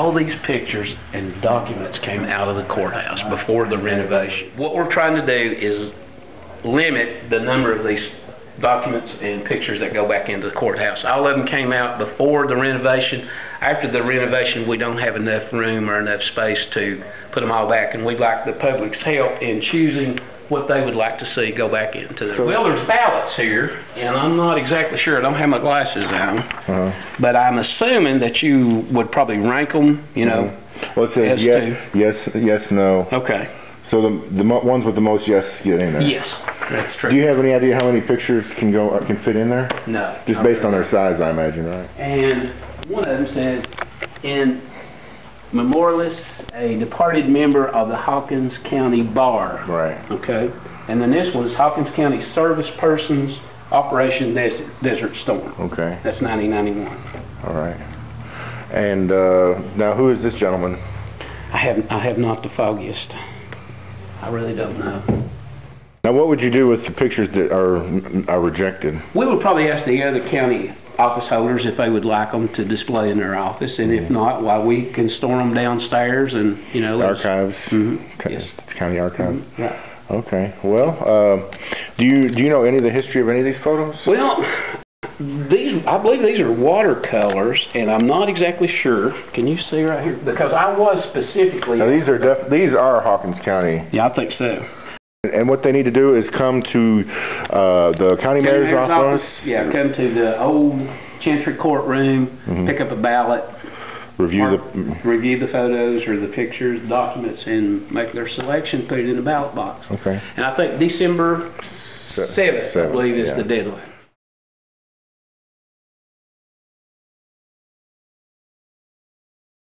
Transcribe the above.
all these pictures and documents came out of the courthouse before the renovation. What we're trying to do is limit the number of these documents and pictures that go back into the courthouse. All of them came out before the renovation. After the renovation, we don't have enough room or enough space to put them all back, and we'd like the public's help in choosing what they would like to see go back into the... Well, there's ballots here, and I'm not exactly sure. I don't have my glasses on, but I'm assuming that you would probably rank them, you know. Well, it says yes, no. Okay. So the ones with the most yes get in there. Yes, that's true. Do you have any idea how many pictures can go or can fit in there? No. Just based on their size, I imagine, right? And one of them says, in memorialis a departed member of the Hawkins County Bar. Right. Okay. And then this one is Hawkins County Service Persons, Operation Desert Storm. Okay. That's 1991. All right. And now, who is this gentleman? I have not the foggiest. I really don't know. Now, what would you do with the pictures that are rejected? We would probably ask the other county office holders if they would like them to display in their office, and if not, why we can store them downstairs and, you know, archives. Yes. County archive. Right. Okay. Well, do you know any of the history of any of these photos? Well, these, I believe these are watercolors, and I'm not exactly sure. Can you see right here? Because I was specifically... Now, these are Hawkins County. Yeah, I think so. And what they need to do is come to the county mayor's office. Yeah, come to the old Chancery courtroom, pick up a ballot, review the photos or the pictures, documents, and make their selection, put it in a ballot box. Okay. And I think December 7th, I believe, is the deadline.